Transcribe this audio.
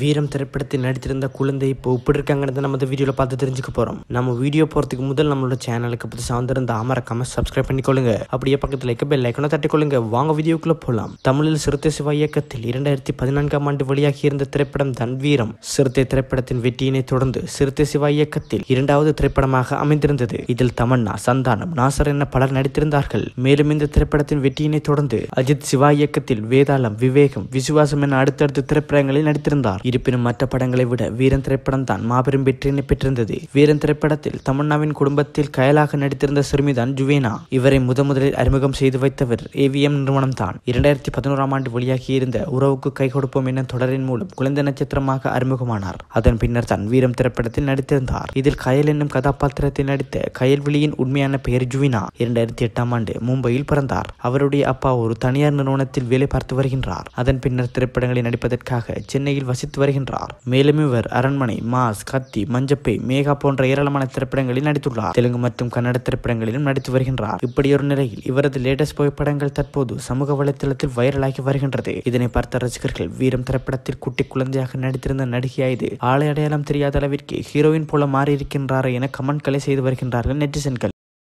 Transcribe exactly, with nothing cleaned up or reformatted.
வீரம் திரைப்படத்தில் நடித்திருந்த குழந்தை இப்போ இப்படி இருக்காங்கிறத நம்ம இந்த வீடியோவில் பார்த்து தெரிஞ்சுக்க போகிறோம். நம்ம வீடியோ போகிறதுக்கு முதல் நம்மளோட சேனலுக்கு பற்றி சார்ந்திருந்த மறக்காம சப்ஸ்கிரைப் பண்ணிக்கொள்ளுங்க. அப்படியே பக்கத்தில் இருக்க பெல் ஐக்கனை தட்டிக்கொள்ளுங்க. வாங்க வீடியோக்குள்ளே போகலாம். தமிழில் சிறுத்தை சிவா இயக்கத்தில் இரண்டாயிரத்தி பதினான்காம் ஆண்டு வெளியாகியிருந்த திரைப்படம் தான் வீரம். சிறுத்தை திரைப்படத்தின் வெற்றியினை தொடர்ந்து சிறுத்தை சிவா இயக்கத்தில் இரண்டாவது திரைப்படமாக அமைந்திருந்தது. இதில் தமன்னா, சந்தானம், நாசர் என பலர் நடித்திருந்தார்கள். மேலும் இந்த திரைப்படத்தின் வெற்றியினை தொடர்ந்து அஜித் சிவா இயக்கத்தில் வேதாளம், விவேகம், விசுவாசம் என அடுத்தடுத்த திரைப்படங்களில் நடித்திருந்தார். இருப்பினும் மற்ற படங்களை விட வீரன் திரைப்படம் தான் மாபெரும் வெற்றியினை பெற்றிருந்தது. வீரன் திரைப்படத்தில் தமன்னாவின் குடும்பத்தில் கயலாக நடித்திருந்த சிறுமிதான் ஜுவேனா. இவரை முதன்முதலில் அறிமுகம் செய்து வைத்தவர் ஏவிஎம் நிறுவனம் தான். இரண்டாயிரத்தி பதினோராம் ஆண்டு வெளியாகியிருந்த உறவுக்கு கை கொடுப்போம் என தொடரின் மூலம் குழந்தை நட்சத்திரமாக அறிமுகமானார். அதன் பின்னர் தான் வீரம் திரைப்படத்தில் நடித்திருந்தார். இதில் கயல் என்னும் கதாபாத்திரத்தில் நடித்த கயல்விழியின் உண்மையான பெயர் ஜுவினா. இரண்டாயிரத்தி எட்டாம் ஆண்டு மும்பையில் பிறந்தார். அவருடைய அப்பா ஒரு தனியார் நிறுவனத்தில் வேலை பார்த்து வருகின்றார். அதன் பின்னர் திரைப்படங்களை நடிப்பதற்காக சென்னையில் வசித்து வருகின்றார். மேலும் இவர் அரண்மனை, மாஸ், கத்தி, மஞ்சப்பை, மேகா போன்ற ஏராளமான திரைப்படங்களில் நடித்துள்ளார். தெலுங்கு மற்றும் கன்னட திரைப்படங்களிலும் நடித்து வருகின்றார். இப்படியொரு நிலையில் இவரது லேட்டஸ்ட் புகைப்படங்கள் தற்போது சமூக வலைதளத்தில் வைரலாகி வருகின்றது. இதனை பார்த்த ரசிகர்கள் வீரம் திரைப்படத்தில் குட்டி குழந்தையாக நடித்திருந்த நடிகையாயது ஆளை அடையாளம் தெரியாத அளவிற்கு ஹீரோயின் போல மாறியிருக்கின்றார் என கமெண்ட்களை செய்து வருகின்றார்கள் நெட்டிசன்கள்.